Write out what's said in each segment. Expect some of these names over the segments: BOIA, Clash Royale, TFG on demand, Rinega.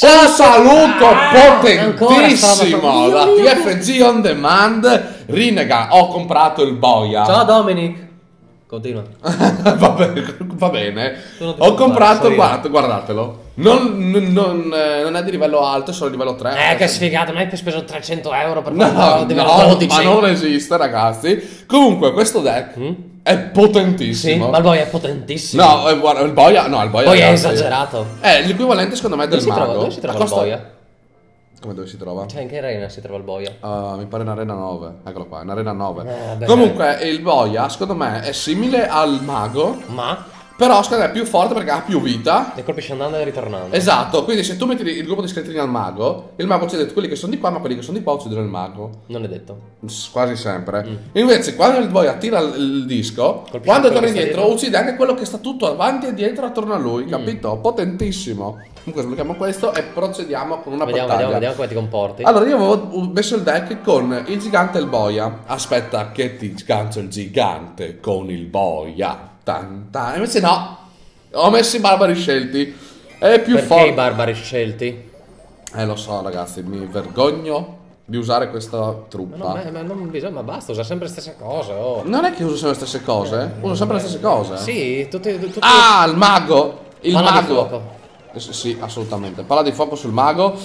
Un saluto potentissimo da TFG on demand. Rinega, ho comprato il boia. Ciao Dominic. Continua. Va bene. Ho comprato, guardatelo. Non è di livello alto, è solo livello 3. Che sfigato, non è che ho speso 300 euro per fare livello 12. Ma non esiste, ragazzi. Comunque, questo deck è potentissimo. Sì, ma il boia è potentissimo. No, il boia è esagerato. È l'equivalente, secondo me, del mago. Dove si trova il boia? Come dove si trova? Cioè, in che arena si trova il boia? Mi pare in arena 9. Eccolo qua, in arena 9. Comunque, il boia, secondo me, è simile al mago. Ma? Però secondo me è più forte perché ha più vita. E colpisce andando e ritornando. Esatto, quindi se tu metti il gruppo di scheletrini al mago, il mago uccide quelli che sono di qua, ma quelli che sono di qua uccidono il mago. Non è detto. Quasi sempre. Invece quando il boia tira il disco, colpisce quando torna indietro, uccide anche quello che sta tutto avanti e dietro attorno a lui, capito? Potentissimo. Comunque sblocchiamo questo e procediamo con una battaglia. Vediamo come ti comporti. Allora io avevo messo il deck con il gigante e il boia. Aspetta che ti sgancio il gigante con il boia. Invece no, ho messo i barbari scelti. È più forte. Perché i barbari scelti? Lo so ragazzi, mi vergogno di usare questa truppa. Ma non bisogna, ma basta, usa sempre le stesse cose. Non è che uso sempre le stesse cose? Uso sempre le stesse cose? Sì, tutti... Ah, il mago! Il mago! Sì, assolutamente. Palla di fuoco sul mago.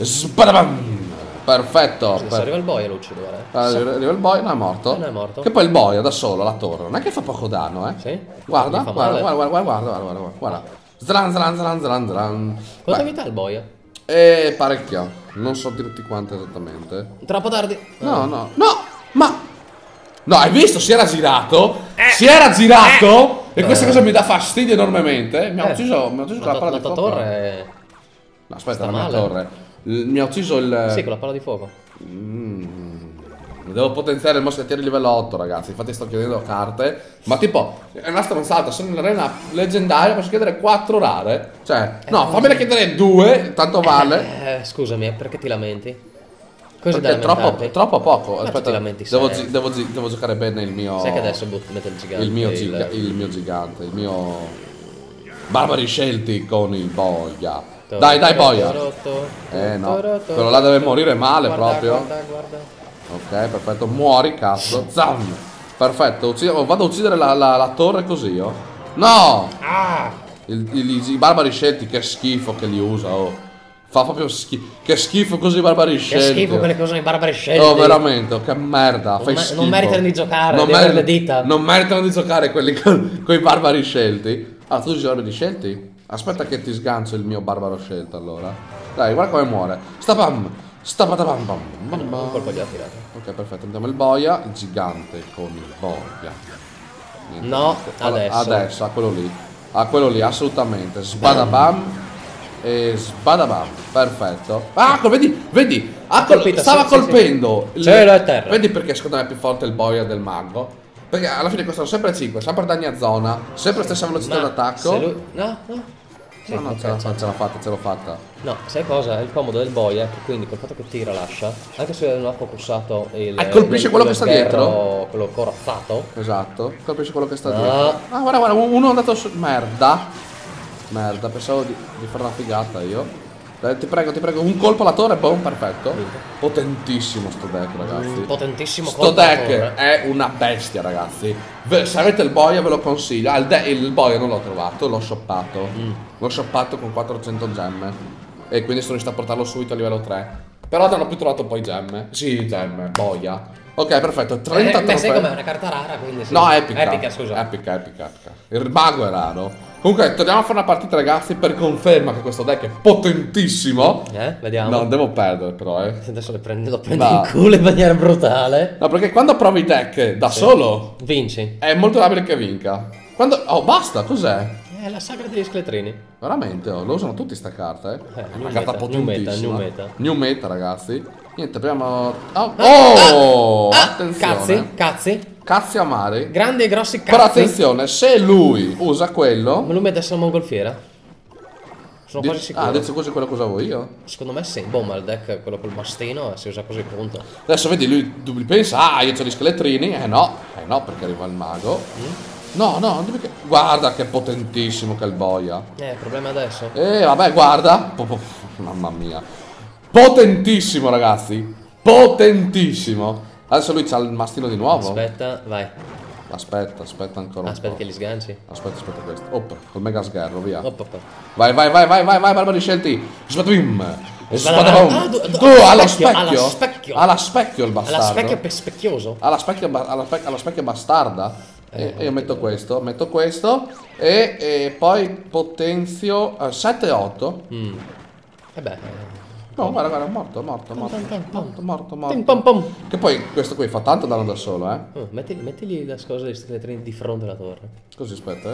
Spadabam! Perfetto. Se arriva il boia lo uccido, arriva il boia, non è morto. Non è morto. Che poi il boia da solo la torre. Non è che fa poco danno, eh? Sì. Guarda, guarda. Zran, zran, zran, zran, zran. Quanta vita ha il boia? Parecchia. Non so dirti quanto esattamente. Troppo tardi. No. Ma no, hai visto? Si era girato. Si era girato. E questa cosa mi dà fastidio enormemente. Mi ha ucciso la palla di fuoco. La torre. No, aspetta, la mia torre. Mi ha ucciso il... Sì, con la palla di fuoco. Devo potenziare il moschettiere livello 8, ragazzi. Infatti sto chiedendo carte. Ma tipo, è una stronzata. Sono in arena leggendaria, posso chiedere 4 rare. Cioè, no, fammela chiedere 2. Tanto vale. Scusami, perché ti lamenti? Così perché è troppo poco. Aspetta, devo giocare bene il mio... Sai che adesso mette il gigante. Il mio barbari scelti con il boia. Dai boia. No, quello là deve morire male, guarda. Ok, perfetto, muori cazzo. Zam. Perfetto, vado a uccidere la torre così io. No! I barbari scelti, che schifo che li usa, fa proprio schifo. Che schifo così i barbari scelti. Che schifo quelle cose, i barbari scelti. Veramente, che merda. Non meritano di giocare, le dita. Non meritano di giocare quelli con i barbari scelti. Tu usi i barbari scelti? Aspetta che ti sgancio il mio barbaro scelto allora. Dai, guarda come muore. Stapam! Stapatabam! Un colpo gli ha tirato. Ok, perfetto, andiamo il boia. Il gigante con il boia. Niente, no, adesso, a quello lì. A quello lì, assolutamente. Sbadabam. E sbadabam. Perfetto. Ah, vedi! Stava colpendo. Cielo e terra. Vedi perché secondo me è più forte il boia del mago? Perché alla fine costano sempre 5, sempre danni a zona, sempre stessa velocità d'attacco. No, ce l'ho fatta. No, sai cosa? Il comodo del boia, quindi col fatto che tira lascia, anche se non ha focussato il... colpisce quello che sta dietro. Quello corazzato. Esatto, colpisce quello che sta dietro. Ah, guarda, uno è andato su... Merda, pensavo di fare una figata io. Dai, ti prego, un colpo alla torre, boom, perfetto. Potentissimo sto deck, ragazzi. Potentissimo colpo. Sto deck è una bestia, ragazzi. Se avete il boia ve lo consiglio. Il boia non l'ho trovato, l'ho shoppato. L'ho shoppato con 400 gemme. E quindi sono riuscito a portarlo subito a livello 3. Però non ho più trovato poi gemme. Sì, gemme, boia. Ok, perfetto, 30 trofei. Ma sai com'è? Una carta rara, quindi sì. No, epica. Il mago è raro. Comunque, torniamo a fare una partita, ragazzi, per conferma che questo deck è potentissimo. Vediamo. No, devo perdere, però, Adesso lo prendo in culo in maniera brutale. No, perché quando provi i deck da solo... Vinci. È molto probabile che vinca. Quando... basta, cos'è? È la sagra degli scheletrini. Veramente, lo usano tutti sta carta, È una carta potentissima. New meta, ragazzi. Niente, prima... attenzione. Cazzi amari. Grandi e grossi cazzi. Però attenzione, se lui usa quello... Ma lui mi ha adesso la mongolfiera. Sono quasi sicuro. Adesso così quello che usavo io? Secondo me sì. Boh, ma il deck, quello col mastino, si usa così, punto. Adesso vedi, lui pensa, io ho gli scheletrini. No, perché arriva il mago. No, no, non devi che... Guarda che è potentissimo che è il boia. Il problema adesso. Vabbè, guarda. Mamma mia. Potentissimo, ragazzi. Potentissimo. Adesso lui c'ha il mastino di nuovo. Aspetta, vai. Aspetta, aspetta ancora un po'. Che li sganci. Aspetta, aspetta questo. Oppa, col mega sgarro, via. Oppa, oppa. Vai, vai, vai, vai, vai, vai, barbari scelti. Spadum. Alla specchio. Alla specchio il bastardo. Alla specchio per specchioso. Alla specchio bastarda. Io metto questo e poi potenzio 7-8. E beh. No, guarda, guarda, morto. Che poi questo qui fa tanto danno da solo, mettili la scossa di stile di fronte alla torre. Così, aspetta,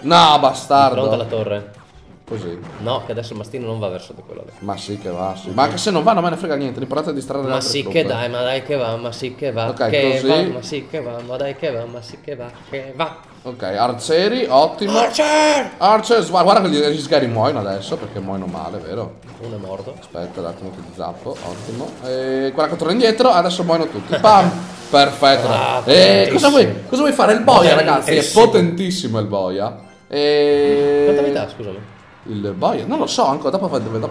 no, bastardo. Di fronte alla torre. Così. No, che adesso il mastino non va verso di quello lì. Ma sì che va, sì. Ma anche se non va non me ne frega niente, l'importante è distrarre. Ma sì che dai, ma dai che va, ma sì che va. Ok, che così. Va, ma sì che va, ma dai che va, ma sì che va, che va. Ok, arcieri, ottimo. Archer! Archer, guarda che gli sgari muoiono adesso, perché muoiono male, vero? Uno è morto. Aspetta un attimo che ti zappo, ottimo. E guarda che torna indietro, adesso muoiono tutti. Pam! Perfetto. Ah, cosa vuoi fare? Il boia, ragazzi, è potentissimo il boia. Quanta vita, scusami? Il boia? Non lo so, ancora dopo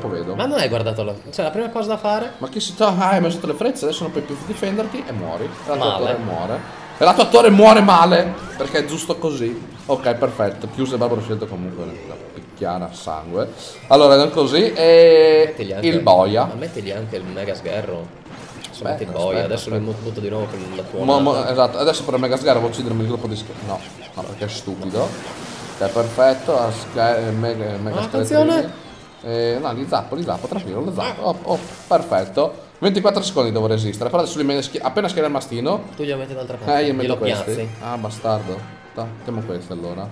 vedo. Ma non hai guardato là? Cioè la prima cosa da fare. Ma che si tocca? Hai messo sotto le frezze, adesso non puoi più difenderti e muori. E la tua torre muore. E la tua torre muore male. Perché è giusto così. Ok, perfetto. Chiuso il barbaro scelto comunque la picchiana a sangue. Allora, non così. E il boia. Ma mettigli anche il mega sgarro. Metti il boia, adesso mi butto di nuovo con la tua. Esatto, adesso per il mega sgarro vuoi uccidermi il gruppo di scherzo. No, no, perché è stupido. È perfetto, mega attenzione! No, li zappo, tranquillo, lo zappo. Oh, oh, perfetto. 24 secondi devo resistere, però adesso appena schiena il mastino. Tu gli metti d'altra parte. Io metto questi. Ah, bastardo. Mettiamo questo allora.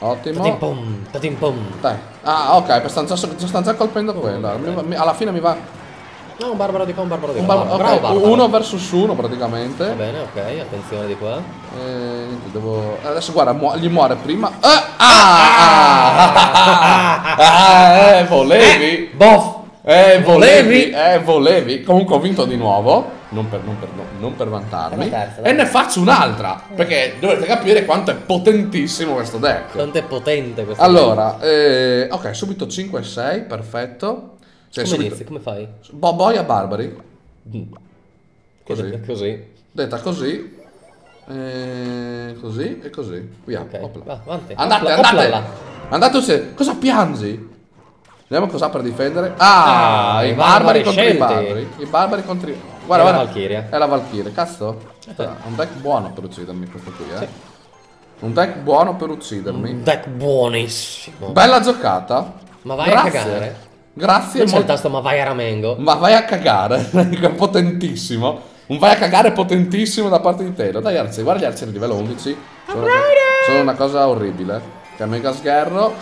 Ottimo. Tatimpom, tatimpom. Dai. Ah, ok, sto già colpendo quello. Alla fine mi va. No, un barbaro di qua, un barbaro di qua. Uno versus uno praticamente. Va bene, ok, attenzione di qua. Niente, devo. Adesso guarda, gli muore prima. Volevi! Boff! Volevi! Volevi! Comunque ho vinto di nuovo. Non per vantarmi. E ne faccio un'altra. Perché dovete capire quanto è potentissimo questo deck. Quanto è potente questo deck. Allora, ok, subito 5-6, perfetto. Cioè, come inizi? Come fai? Boia barbari. Così. Così. Detta così. Così e così. Via. Okay. Va, andate, andate. Cosa piangi? Vediamo cosa per difendere. Ah, i barbari contro i barbari. I barbari contro i... Guarda, guarda. È la Valchiria. È la Valchiria. Cazzo. Un deck buono per uccidermi questo qui, eh. Sì. Un deck buono per uccidermi. Un deck buonissimo. Bella giocata. Ma vai a cagare. Grazie. C'è il tasto ma vai a ramengo. Ma vai a cagare. Potentissimo. Un vai a cagare potentissimo da parte di Taylor. Dai arcieri, guarda gli arcieri livello 11. Sono una cosa orribile. Che è mega sgherro.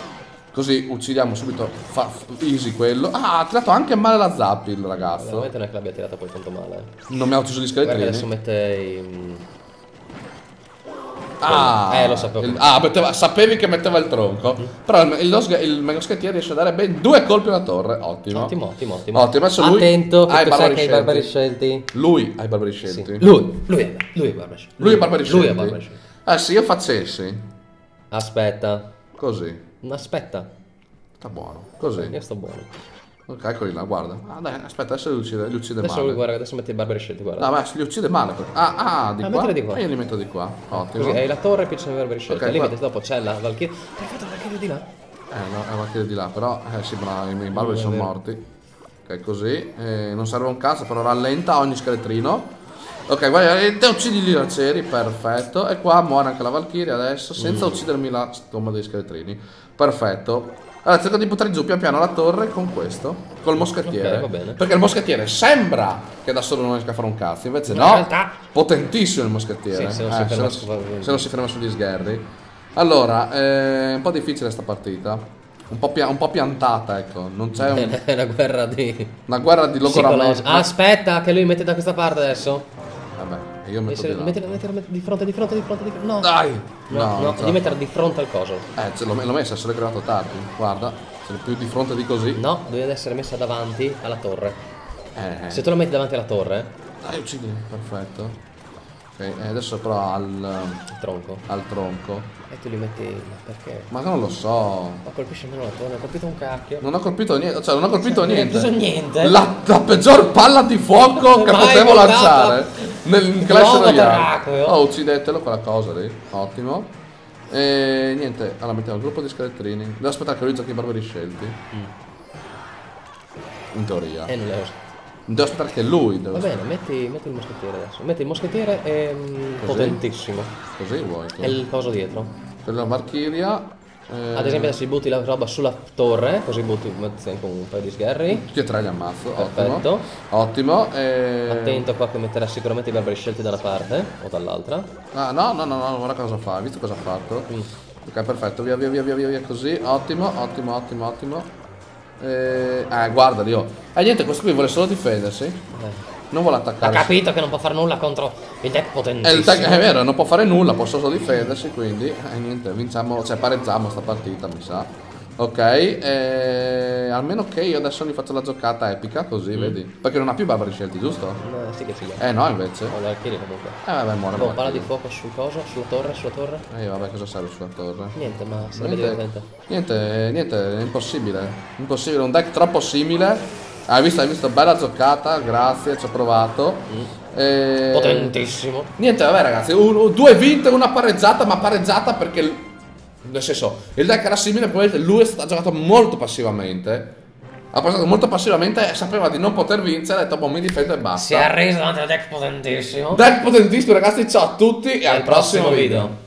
Così uccidiamo subito. Fa easy quello. Ah, ha tirato anche male la zappi il ragazzo. Veramente non è che l'abbia tirata poi tanto male. Non mi ha ucciso gli scheletrini. Guarda, adesso mette i... Ah, lo sapevo. Sapevi che metteva il tronco. Però il mega schettiere riesce a dare ben 2 colpi alla torre. Ottimo. Ottimo. Adesso lui attento, ai barbari scelti. Lui ha i barbari scelti. Lui ha barbari scelti. Ah, se io facessi. Aspetta. Così. Aspetta. Sta buono. Così. Io sto buono. Ok, eccoli là, guarda. Ah, dai, aspetta, adesso li uccide adesso male. Adesso guarda, adesso metti i barbari scelti, guarda. No, ma li uccide male. Di qua. Di qua. Io li metto di qua. Ottimo. Così, hai la torre e poi c'è i barbari scelti. Okay, limite, dopo c'è la Valchiria. Perfetto, la Valchiria di là. No, è la Valchiria di là, però. Sì, ma i barbari sono morti. Ok, così. Non serve un cazzo, però rallenta ogni scheletrino. Ok, guarda, te uccidi gli arcieri, perfetto. E qua muore anche la Valchiria adesso, senza uccidermi la tomba dei scheletrini. Perfetto. Allora cerco di buttare giù pian piano la torre con questo, col moschettiere, okay, perché il moschettiere sembra che da solo non riesca a fare un cazzo, invece no, in realtà... potentissimo il moschettiere, sì, se non si ferma sugli sgherri. Allora, un po' difficile sta partita, un po' piantata, ecco, non c'è un... È una guerra di... Una guerra di logoramento. Aspetta, che lui mette da questa parte adesso. Vabbè. Io metto di là. Metti di fronte. No. Dai. No. Devi mettere di fronte al coso. L'ho messa, se l'ho creato tardi. Guarda, sono più di fronte di così. No, deve essere messa davanti alla torre. Se tu la metti davanti alla torre. Dai, uccidimi, perfetto. Ok, adesso però al tronco. E tu li metti perché? Ma non lo so. Ma colpisce meno la torre, non ho colpito un cacchio. Non ho colpito niente, cioè non ho colpito niente. Non ho niente. La peggior palla di fuoco che potevo lanciare nel Clash Royale. Oh, uccidetelo quella cosa lì. Ottimo. E niente, allora mettiamo il gruppo di scheletrini. Devo aspettare che lui giochi i barbari scelti. In teoria. E non è. Devo aspettare che lui deve. Va bene, metti il moschettiere adesso. Metti il moschettiere è potentissimo. Così vuoi tu. E il coso dietro. Per la Valchiria. Ad esempio adesso butti la roba sulla torre. Così butti anche un paio di sgherri. Tutti e tre li ammazzo. Perfetto. Ottimo. Ottimo. E... attento qua che metterà sicuramente i barbari scelti da una parte o dall'altra. Ah no, no, no, no, guarda cosa fa, hai visto cosa ha fatto? Ok, perfetto, via via via via via così. Ottimo, ottimo, ottimo, ottimo. Guarda io. Niente, questo qui vuole solo difendersi. Non vuole attaccare. Ha capito che non può fare nulla contro il deck potentissimo. È vero, non può fare nulla, può solo difendersi, quindi niente, vinciamo, cioè pareggiamo sta partita, mi sa. Ok, almeno che io adesso gli faccio la giocata epica, così vedi. Perché non ha più barbari scelti, giusto? Sì che figa. No invece. O l'archiri comunque. Vabbè, muore. Oh, palla di fuoco sul coso, sulla torre, sulla torre. Vabbè, cosa serve sulla torre? Niente, ma sarebbe divertente. Niente, è impossibile. Impossibile, un deck troppo simile. Hai visto? Bella giocata, grazie, ci ho provato. Potentissimo. Niente, vabbè ragazzi, due vinte, una pareggiata, ma pareggiata perché... nel senso, il deck era simile, probabilmente lui ha giocato molto passivamente. Ha passato molto passivamente e sapeva di non poter vincere, ha detto boh, mi difendo e basta. Si è arreso davanti al deck potentissimo. Deck potentissimo ragazzi, ciao a tutti e al prossimo video.